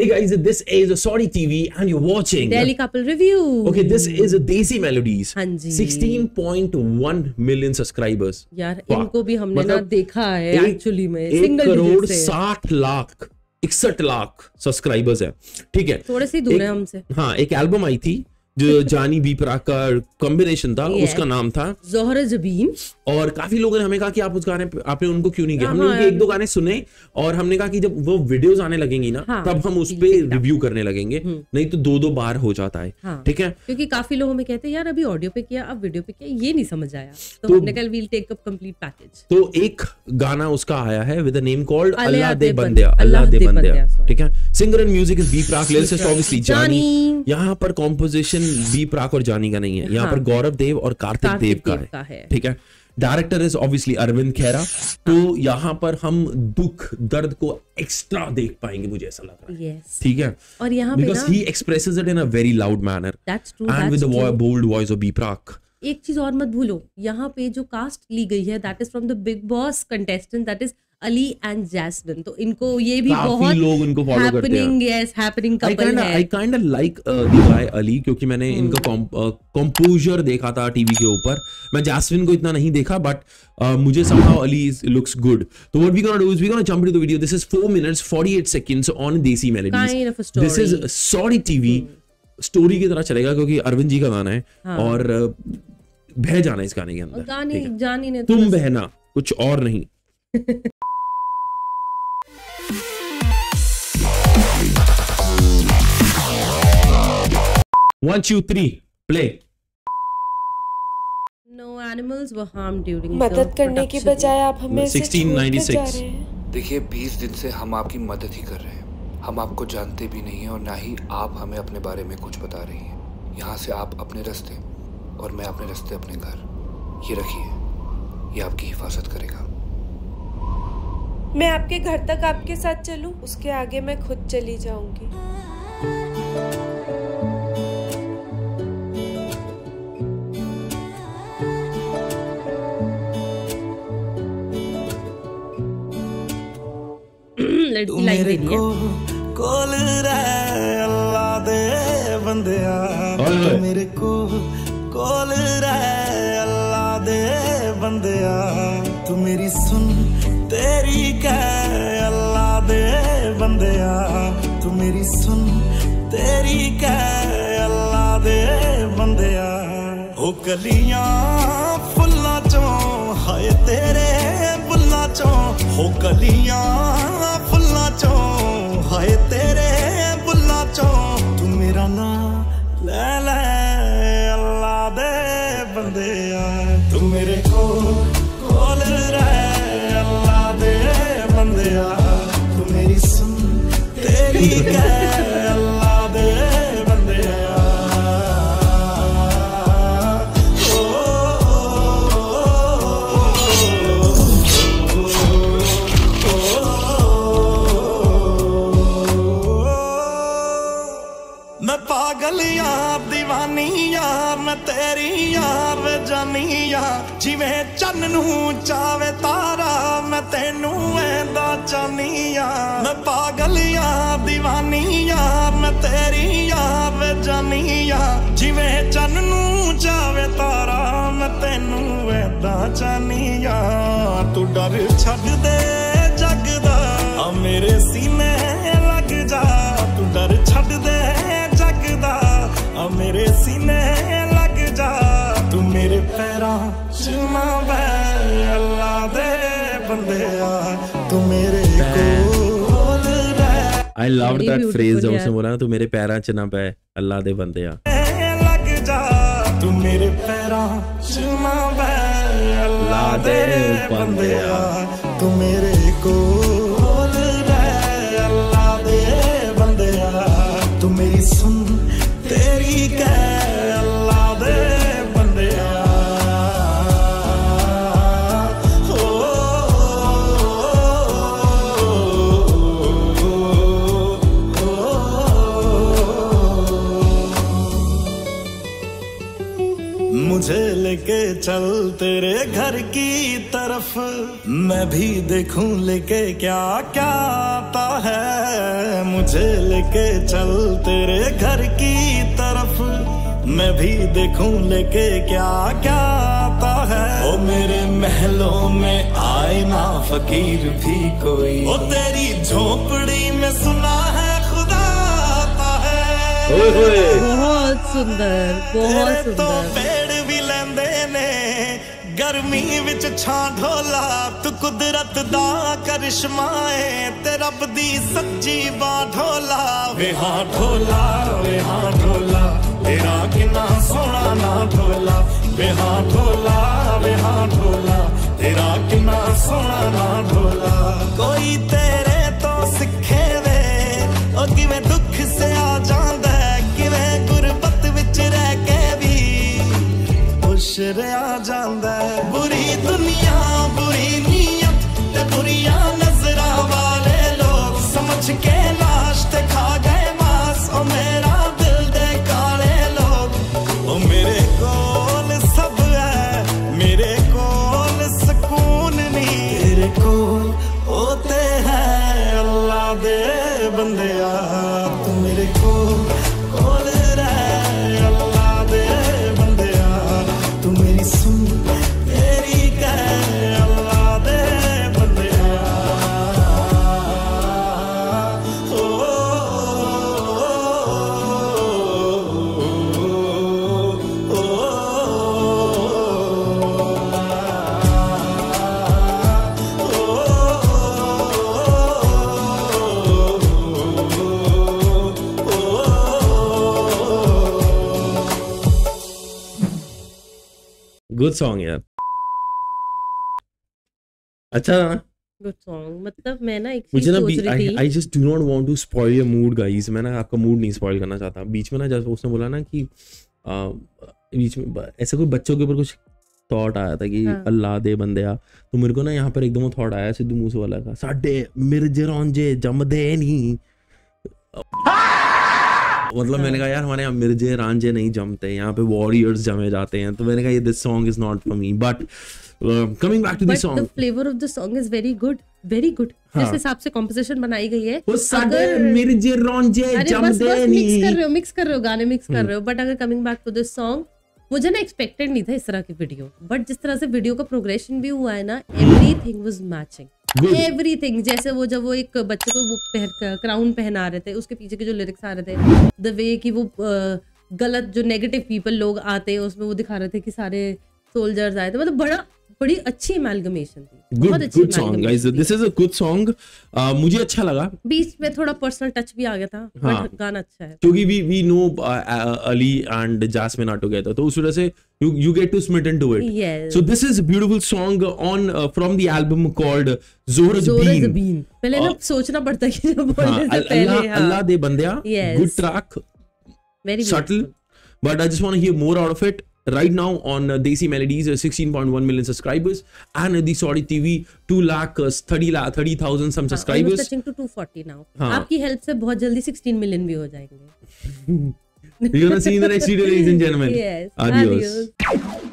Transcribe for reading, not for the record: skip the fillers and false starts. Hey guys, this is Sorry TV and you're watching Daily Couple Review. Okay, this is Desi Melodies. हाँ जी. 16.1 million subscribers. यार इनको भी हमने ना देखा है एक्चुअली में. 1,60,61,00,000 सब्सक्राइबर्स है. ठीक है, थोड़े से दूर है हमसे. हाँ, एक एल्बम आई थी जो जानी बी प्राक का कॉम्बिनेशन था, उसका नाम था ज़बीन. और काफी लोगों ने हमें कहा कि आप उस गाने आपने उनको क्यों नहीं किया. हमने उनके एक दो गाने सुने और हमने कहा कि जब वो वीडियोस आने लगेंगी ना, तब हम उस पे रिव्यू करने लगेंगे, नहीं तो दो दो बार हो जाता है. ठीक है, क्योंकि काफी लोग हमें कहते हैं यार अभी ऑडियो पे किया, अब वीडियो पे किया, ये नहीं समझ आया. तो हमने कहा we'll take up complete package. तो एक गाना उसका आया है with a name called Allah De Bandiya. ठीक है, singer and music is B Praak, lyricist obviously Jaani. यहाँ पर कॉम्पोजिशन बी प्राक और जानी का नहीं है, यहाँ पर गौरव देव और कार्तिक देव का है. ठीक है, director is obviously Arvind Khera. तो यहाँ पर हम दुख दर्द को एक्स्ट्रा देख पाएंगे, मुझे ऐसा लग रहा है. ठीक है, और यहाँ because he expresses it in a very loud manner and with a bold voice of B Praak. एक चीज और मत भूलो, यहाँ पे जो कास्ट ली गई है that is from the big boss contestant that is Ali and Jasmin. तो इनको ये भी बहुत लोग इनको फॉलो करते हैं. Yes, happening couple है. I kind of like the guy Ali, क्योंकि मैंने इनका कंपोजर देखा था टीवी के ऊपर. मैं जैस्मिन को इतना नहीं देखा, बट मुझे somehow Ali looks good. So what we gonna do is we gonna jump into the video. This is 4 minutes 48 seconds on Desi Melodies. Kind of a story. This is Sorry TV. Story की तरह चलेगा क्योंकि अरविंद जी का गाना है. और बह जाना इस गाने के अंदर. जानी ने तुम बहना, कुछ और नहीं. One, two, three, play. No animals were harmed during the production. मदद करने की बजाय आप हमें 1696. देखिए 20 दिन से हम आपकी मदद ही कर रहे हैं. हम आपको जानते भी नहीं है और ना ही आप हमें अपने बारे में कुछ बता रही हैं. यहाँ से आप अपने रास्ते और मैं अपने रास्ते अपने घर. ये रखिए, ये आपकी हिफाजत करेगा. मैं आपके घर तक आपके साथ चलूं, उसके आगे मैं खुद चली जाऊंगी. तू मेरे को कोल रहे अल्लाह दे बंदिया, तू मेरे को कोल रहे अल्लाह दे बंदिया, तू मेरी सुन तेरी का अल्लाह दे बंदिया, तू मेरी सुन तेरी का अल्लाह दे बंदिया. ओ कलियां फुल्ला चो हाय तेरे बुल्ला चो, ओ कलियां फुल्ला चो हाय तेरे बुल्ला चो, तू मेरा ना ले ले अल्लाह दे बंदिया, तू मेरे को खोल रहे तू मेरी सुन तेरी अल्लाह दे बंदिया. मैं पागल यार दीवानी यार, मैं तेरी यार जानी यार, जिवे चन्न नू चावे तारा, मैं तेनू जानी यार. मैं पागल यार दीवानी यार, मैं तेरी यार जानी यार, जिवें चन्न नू चावे तारा, मैं तेनू ऐदा जानी यार. तू डर छड़ दे जग दा, आ मेरे सीने लग जा. तू डर छड़ दे जग दा, आ मेरे सीने लग जा. तू मेरे पैरां च ना बह अल्लाह दे बंदिया, तू मेरे I loved that phrase जब उसने बोला ना, तू मेरे पैरा च ना बह अल्लाह दे बंदिया. लग जा तू मेरे पैरा च ना बह अल्लाह दे बंदिया, तू मेरे को खोल रहे अल्लाह दे बंदिया, तू मेरी सुन तेरी कह अल्लाह दे बंदिया. मुझे लेके चल तेरे घर की तरफ, मैं भी देखूं लेके क्या क्या आता है. मुझे लेके चल तेरे घर की तरफ, मैं भी देखूं लेके क्या क्या आता है। ओ मेरे महलों में आए ना फकीर भी कोई, ओ तेरी झोपड़ी में सुना है खुदा आता है। बहुत सुंदर, बहुत सुंदर। तो पेड़ भी लेंदे ने गर्मी विच छां ढोला, तू कुदरत दा करिश्मा ऐ, ते रब दी सच्ची बा ढोला। वे हां ढोला, वे हां ढोला, तेरा किन्ना सोना ना ढोला। वे हां ढोला, वे हां ढोला, तेरा किन्ना सोना ना ढोला। कोई तेरे तो सिखे वे ओ किवें दुख से आ जांदा है, किवें गुरबत विच रह के भी खुश रह जांदा है। बुरी दुनिया, बुरी नीयत ते बुरिया नजरा वाले लोग समझ के लाश ते खा गए मास। ओ मेरा दिल दे काले लोग, ओ मेरे कोल सब है, मेरे कोल सुकून नहीं, तेरे कोल होते हैं अल्लाह दे बंदिया। तू मेरे कोल रहे अल्लाह दे बंदिया, तू मेरी सुन तेरी कहे अल्लाह दे बंदिया। गुड सॉन्ग यार, अच्छा ना? Good song. मतलब मैं ना एक चीज सोच रही थी, I just do not want to spoil your mood guys. मैं ना आपका मूड नहीं स्पॉइल करना चाहता। बीच में ना जैसे उसने बोला ना कि बीच में ऐसा कोई बच्चों के ऊपर कुछ थॉट आया था कि हाँ। अल्लाह दे बंदेया, तो मेरे को ना यहाँ पर एकदम थॉट आया सिद्धू मूसे वाला का, साडे मिर्जे रौंजे जमदे नहीं। मतलब मैंने कहा यार हमारे यहाँ मिर्जे रांझे नहीं जमते, यहाँ पे वॉरियर्स जमे जाते हैं। तो मैंने कहा ये this song is not for me, but coming back to this song, the flavour of the song is very good, very good. जिस हिसाब से कंपोजिशन बनाई गई है, वो सागर मिर्जे रांझे जमदे नहीं, मिक्स कर रहे हो गाने, मिक्स कर रहे हो। बट अगर coming back to this song, मुझे ना एक्सपेक्टेड नहीं था इस तरह की वीडियो, बट जिस तरह से वीडियो का प्रोग्रेशन भी हुआ है ना, एवरीथिंग वाज मैचिंग, एवरीथिंग। जैसे वो जब वो एक बच्चे को वो क्राउन पहना रहे थे, उसके पीछे के जो लिरिक्स आ रहे थे, द वे कि वो गलत जो नेगेटिव पीपल लोग आते हैं उसमें वो दिखा रहे थे कि सारे सोल्जर्स आए थे। मतलब बड़ी अच्छी amalgamation थी, बहुत अच्छी amalgamation guys, this is a good song, मुझे अच्छा लगा। बीच में थोड़ा पर्सनल टच भी आ गया था, हाँ, बट गाना अच्छा है क्योंकि we know Ali and Jasmin are together, तो उस वजह से you get to smitten to it, yes. So this is a beautiful song on from the album called Zohra's Bean। पहले ना सोचना पड़ता है कि जब बोलने से पहले अल्लाह De बंदिया, good track, very subtle, but I just want to hear more out of it। Right now on Desi Melodies, 16.1 million subscribers, and the Sorry TV 2,30,000 some subscribers, almost touching to 240 now। आपकी help से बहुत जल्दी 16 million भी हो जाएंगे। We're gonna see in the next video, ladies and gentlemen. Yes, adios.